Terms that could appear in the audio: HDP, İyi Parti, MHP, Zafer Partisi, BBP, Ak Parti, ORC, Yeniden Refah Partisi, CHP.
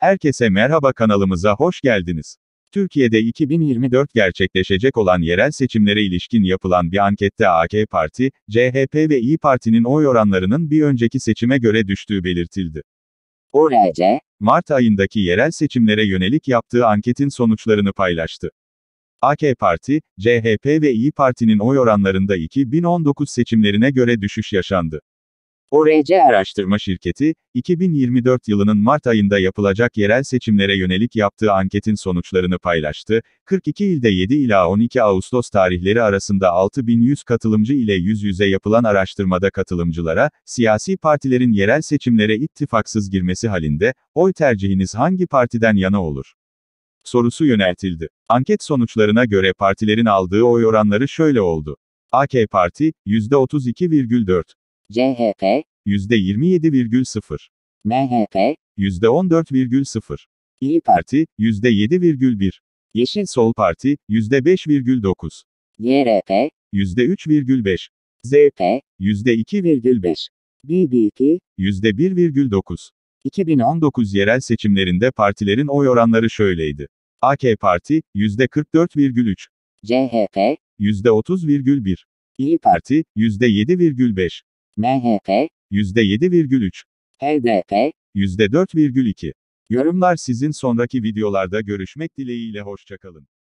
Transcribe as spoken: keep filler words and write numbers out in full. Herkese merhaba, kanalımıza hoş geldiniz. Türkiye'de iki bin yirmi dört gerçekleşecek olan yerel seçimlere ilişkin yapılan bir ankette Ak Parti, C H P ve İyi Parti'nin oy oranlarının bir önceki seçime göre düştüğü belirtildi. O R C, Mart ayındaki yerel seçimlere yönelik yaptığı anketin sonuçlarını paylaştı. Ak Parti, C H P ve İyi Parti'nin oy oranlarında iki bin on dokuz seçimlerine göre düşüş yaşandı. O R C Araştırma Şirketi, iki bin yirmi dört yılının Mart ayında yapılacak yerel seçimlere yönelik yaptığı anketin sonuçlarını paylaştı. kırk iki ilde yedi ila on iki Ağustos tarihleri arasında altı bin yüz katılımcı ile yüz yüze yapılan araştırmada katılımcılara, siyasi partilerin yerel seçimlere ittifaksız girmesi halinde, oy tercihiniz hangi partiden yana olur sorusu yöneltildi. Anket sonuçlarına göre partilerin aldığı oy oranları şöyle oldu. Ak Parti, yüzde otuz iki virgül dört. C H P, yüzde yirmi yedi virgül sıfır. M H P, yüzde on dört virgül sıfır. İyi Parti, yüzde yedi virgül bir. Yeşil Sol Parti, yüzde beş virgül dokuz. Y R P, yüzde üç virgül beş. Z P, yüzde iki virgül beş. B B P, yüzde bir virgül dokuz. iki bin on dokuz yerel seçimlerinde partilerin oy oranları şöyleydi. Ak Parti, yüzde kırk dört virgül üç. C H P, yüzde otuz virgül bir. İyi Parti, yüzde yedi virgül beş. M H P, yüzde yedi virgül üç. H D P, yüzde dört virgül iki. Yorumlar sizin, sonraki videolarda görüşmek dileğiyle hoşça kalın.